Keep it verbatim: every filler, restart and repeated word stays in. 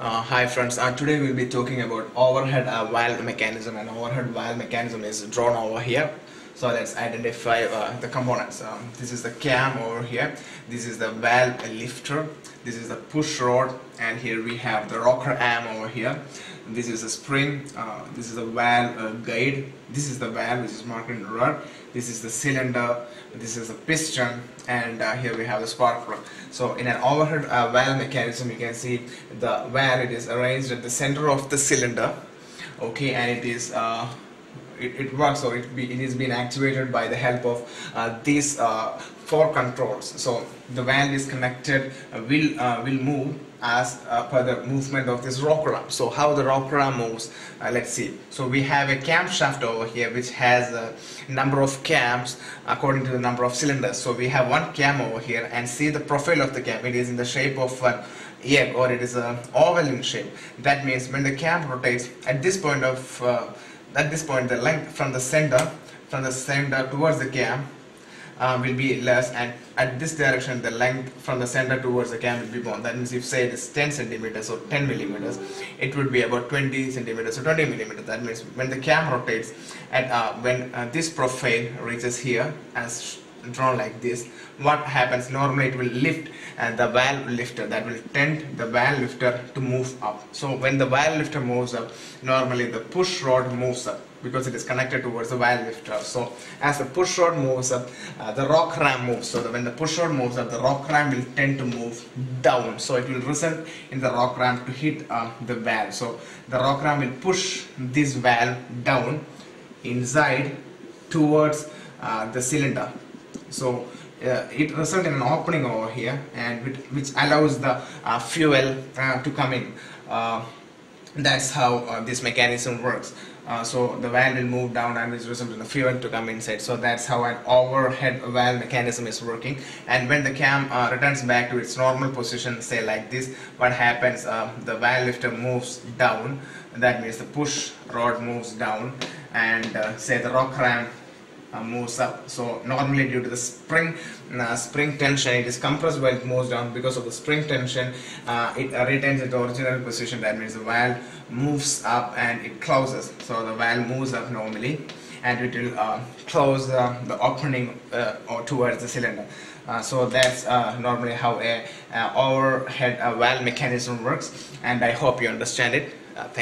Uh, hi friends, uh, today we will be talking about overhead uh, valve mechanism, and overhead valve mechanism is drawn over here. So let's identify uh, the components. Um, this is the cam over here, this is the valve lifter, this is the push rod, and here we have the rocker arm over here. This is a spring, uh, this is the valve uh, guide, this is the valve which is marked in red, this is the cylinder, this is the piston, and uh, here we have the spark plug. So in an overhead uh, valve mechanism, you can see the valve, it is arranged at the center of the cylinder, okay, and it is uh, it, it works, or it, be, it is being activated by the help of uh, these uh, four controls. So the valve is connected, uh, will uh, will move as uh, per the movement of this rocker arm. So how the rocker arm moves, uh, let's see. So we have a camshaft over here which has a number of cams according to the number of cylinders. So we have one cam over here, and see the profile of the cam, it is in the shape of an egg, or it is an oval in shape. That means when the cam rotates at this point of uh, at this point the length from the center from the center towards the cam Uh, will be less, and at this direction the length from the center towards the cam will be more. That means if say it is ten centimeters or ten millimeters, it would be about twenty centimeters or twenty millimeters. That means when the cam rotates and uh, when uh, this profile reaches here as drawn like this, what happens normally, it will lift, and the valve lifter, that will tend the valve lifter to move up. So when the valve lifter moves up, normally the push rod moves up, because it is connected towards the valve lifter. So as the push rod moves up, uh, the rocker arm moves. So the, when the push rod moves up, the rocker arm will tend to move down. So it will result in the rocker arm to hit uh, the valve. So the rocker arm will push this valve down inside towards uh, the cylinder. So uh, it results in an opening over here, and which, which allows the uh, fuel uh, to come in. Uh, that's how uh, this mechanism works. Uh, so the valve will move down and it results in the fuel to come inside. So that's how an overhead valve mechanism is working. And when the cam uh, returns back to its normal position, say like this, what happens, uh, the valve lifter moves down, that means the push rod moves down, and uh, say the rocker arm Uh, moves up. So normally due to the spring uh, spring tension, it is compressed while it moves down. Because of the spring tension, uh, it uh, retains its original position. That means the valve moves up and it closes. So the valve moves up normally, and it will uh, close uh, the opening uh, or towards the cylinder. Uh, so that's uh, normally how a, a overhead uh, valve mechanism works, and I hope you understand it. Uh, thank